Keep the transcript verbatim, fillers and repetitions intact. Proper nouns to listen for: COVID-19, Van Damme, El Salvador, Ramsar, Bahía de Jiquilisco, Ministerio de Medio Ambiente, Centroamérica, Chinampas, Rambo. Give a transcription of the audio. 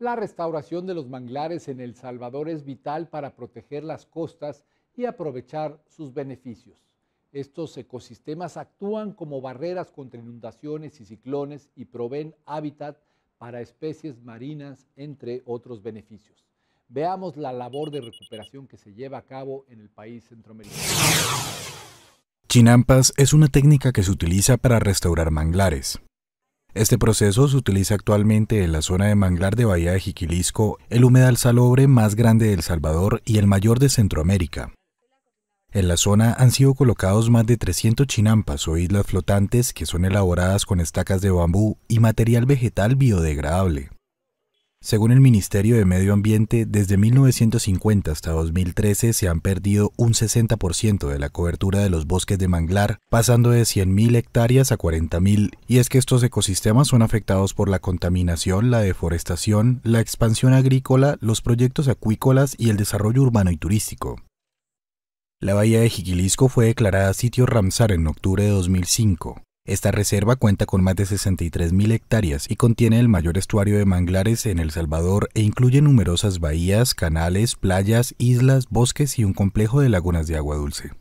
La restauración de los manglares en El Salvador es vital para proteger las costas y aprovechar sus beneficios. Estos ecosistemas actúan como barreras contra inundaciones y ciclones y proveen hábitat para especies marinas, entre otros beneficios. Veamos la labor de recuperación que se lleva a cabo en el país centroamericano. Chinampas es una técnica que se utiliza para restaurar manglares. Este proceso se utiliza actualmente en la zona de manglar de Bahía de Jiquilisco, el humedal salobre más grande de El Salvador y el mayor de Centroamérica. En la zona han sido colocados más de trescientas chinampas o islas flotantes que son elaboradas con estacas de bambú y material vegetal biodegradable. Según el Ministerio de Medio Ambiente, desde mil novecientos cincuenta hasta dos mil trece se han perdido un sesenta por ciento de la cobertura de los bosques de manglar, pasando de cien mil hectáreas a cuarenta mil, y es que estos ecosistemas son afectados por la contaminación, la deforestación, la expansión agrícola, los proyectos acuícolas y el desarrollo urbano y turístico. La Bahía de Jiquilisco fue declarada sitio Ramsar en octubre de dos mil cinco. Esta reserva cuenta con más de sesenta y tres mil hectáreas y contiene el mayor estuario de manglares en El Salvador e incluye numerosas bahías, canales, playas, islas, bosques y un complejo de lagunas de agua dulce.